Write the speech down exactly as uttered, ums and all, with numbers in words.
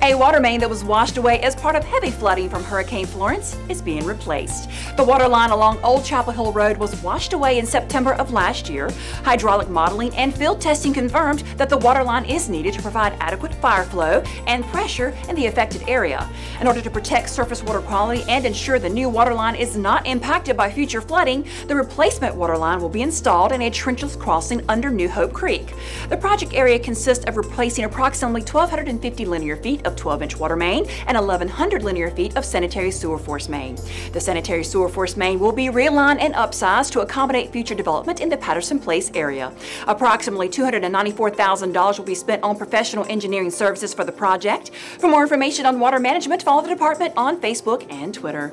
A water main that was washed away as part of heavy flooding from Hurricane Florence is being replaced. The water line along Old Chapel Hill Road was washed away in September of last year. Hydraulic modeling and field testing confirmed that the water line is needed to provide adequate fire flow and pressure in the affected area. In order to protect surface water quality and ensure the new water line is not impacted by future flooding, the replacement water line will be installed in a trenchless crossing under New Hope Creek. The project area consists of replacing approximately one thousand two hundred fifty linear feet of twelve inch water main and eleven hundred linear feet of sanitary sewer force main. The sanitary sewer force main will be realigned and upsized to accommodate future development in the Patterson Place area. Approximately two hundred ninety-four thousand dollars will be spent on professional engineering services for the project. For more information on water management, follow the department on Facebook and Twitter.